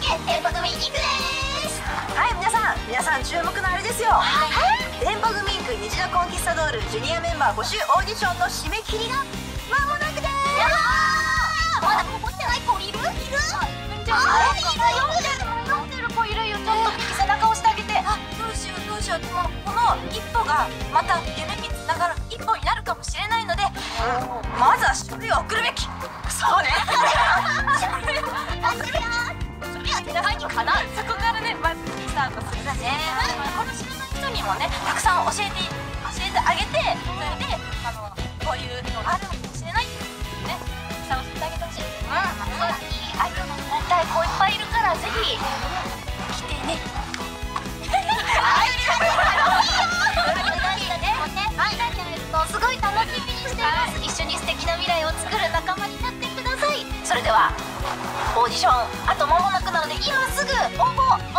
け電波組行くでーす。はい、皆さん注目のあれですよ。はい、電波組行くニジドコンキスタドールジュニアメンバー募集オーディションの締め切りが間もなくでーす。やばー、まだ残ってない子いる？いる？あ、いるよ。残ってる子いるよ。ちょっと右背中押してあげて。あ、どうしよう。でもこの一歩がまた夢につながる一歩になるかもしれないので、まずは書類を送るべき。そうね。そこからね、まずスタートするんだね。この知らない人にもね、たくさん教えてあげて、それでこういうのがあるのかもしれないってね、たくさん教えてあげてほしい。いいアイドルになりたい子いっぱいいるから、ぜひ来てね。すごい楽しみにしてます。一緒に素敵な未来を作る仲間になってください。それではオーディションあと間もなくなので、今すぐ応募